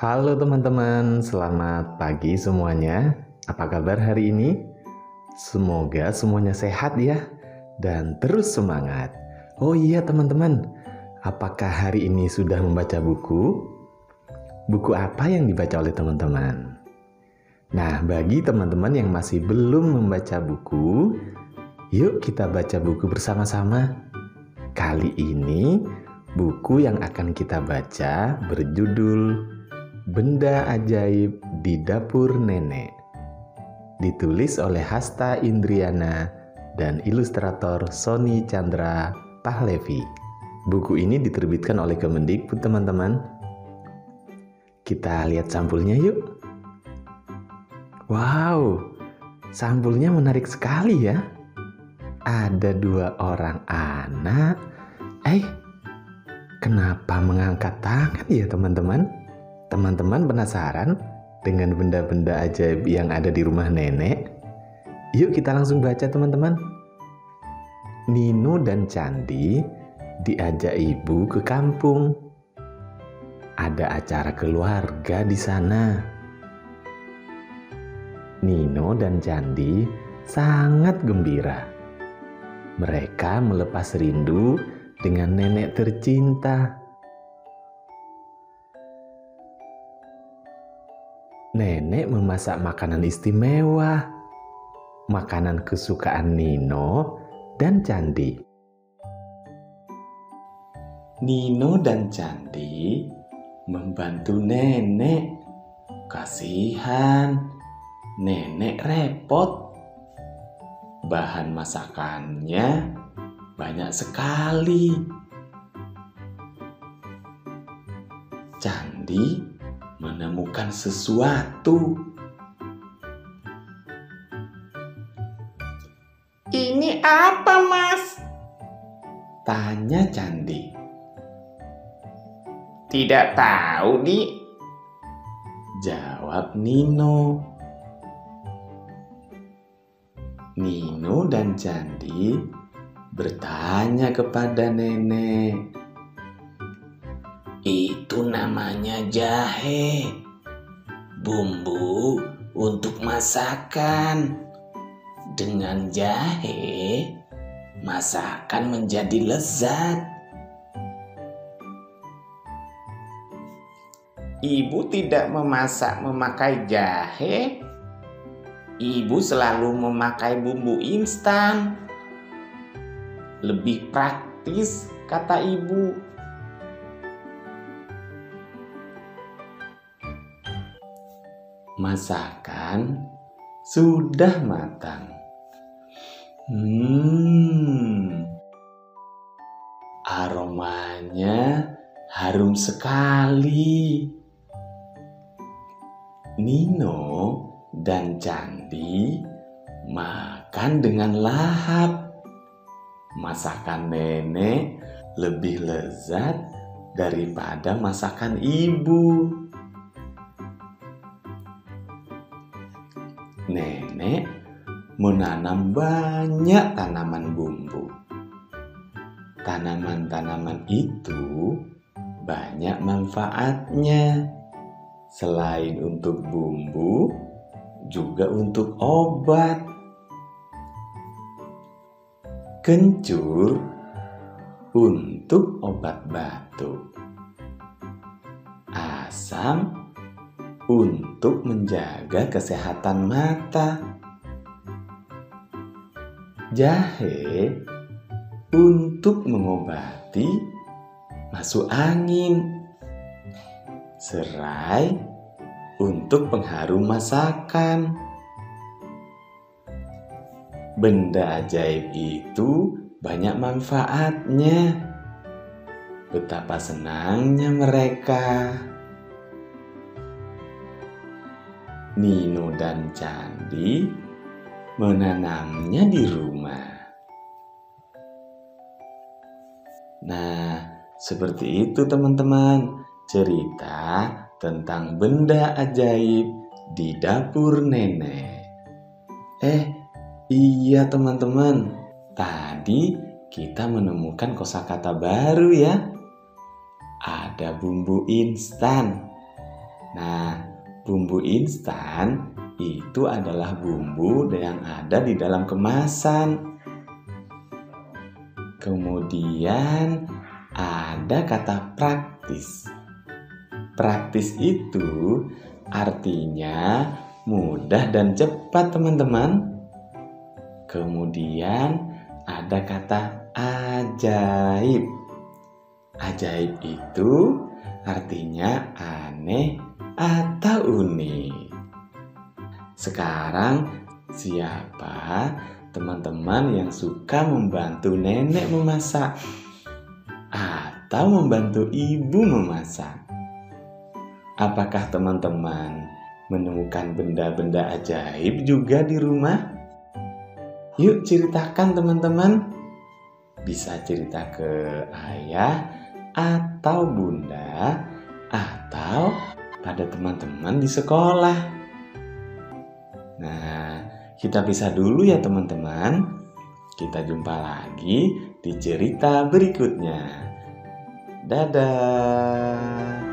Halo teman-teman, selamat pagi semuanya. Apa kabar hari ini? Semoga semuanya sehat ya, dan terus semangat. Oh iya teman-teman, apakah hari ini sudah membaca buku? Buku apa yang dibaca oleh teman-teman? Nah, bagi teman-teman yang masih belum membaca buku, yuk kita baca buku bersama-sama. Kali ini, buku yang akan kita baca berjudul Benda Ajaib di Dapur Nenek, ditulis oleh Hasta Indrayana dan ilustrator Sony Candra Pahlevi. Buku ini diterbitkan oleh Kemendikbud, teman-teman. Kita lihat sampulnya yuk. Wow, sampulnya menarik sekali ya. Ada dua orang anak. Kenapa mengangkat tangan ya teman-teman? Teman-teman penasaran dengan benda-benda ajaib yang ada di rumah nenek? Yuk kita langsung baca teman-teman. Nino dan Candi diajak ibu ke kampung. Ada acara keluarga di sana. Nino dan Candi sangat gembira. Mereka melepas rindu dengan nenek tercinta. Nenek memasak makanan istimewa, makanan kesukaan Nino dan Candi. Nino dan Candi membantu nenek. Kasihan, nenek repot. Bahan masakannya banyak sekali. Candi menemukan sesuatu. Ini apa, Mas? Tanya Candi. Tidak tahu, Di. Jawab Nino. Nino dan Candi bertanya kepada nenek. Itu namanya jahe, bumbu untuk masakan. Dengan jahe, masakan menjadi lezat. Ibu tidak memasak memakai jahe. Ibu selalu memakai bumbu instan. Lebih praktis, kata ibu. Masakan sudah matang. Aromanya harum sekali. Nino dan Candi makan dengan lahap. Masakan nenek lebih lezat daripada masakan ibu. Nenek menanam banyak tanaman bumbu. Tanaman-tanaman itu banyak manfaatnya. Selain untuk bumbu, juga untuk obat. Kencur untuk obat batuk. Asam untuk menjaga kesehatan mata. Jahe untuk mengobati masuk angin. Serai untuk pengharum masakan. Benda ajaib itu banyak manfaatnya. Betapa senangnya mereka. Nino dan Candi menanamnya di rumah. Nah, seperti itu teman-teman, cerita tentang benda ajaib di dapur nenek. Iya teman-teman, tadi kita menemukan kosakata baru ya. Ada bumbu instan. Nah, bumbu instan itu adalah bumbu yang ada di dalam kemasan. Kemudian ada kata praktis. Praktis itu artinya mudah dan cepat, teman-teman. Kemudian ada kata ajaib. Ajaib itu artinya aneh atau unik. Sekarang siapa teman-teman yang suka membantu nenek memasak atau membantu ibu memasak? Apakah teman-teman menemukan benda-benda ajaib juga di rumah? Yuk ceritakan, teman-teman. Bisa cerita ke ayah atau bunda atau pada teman-teman di sekolah. Nah, kita pisah dulu ya teman-teman. Kita jumpa lagi di cerita berikutnya. Dadah.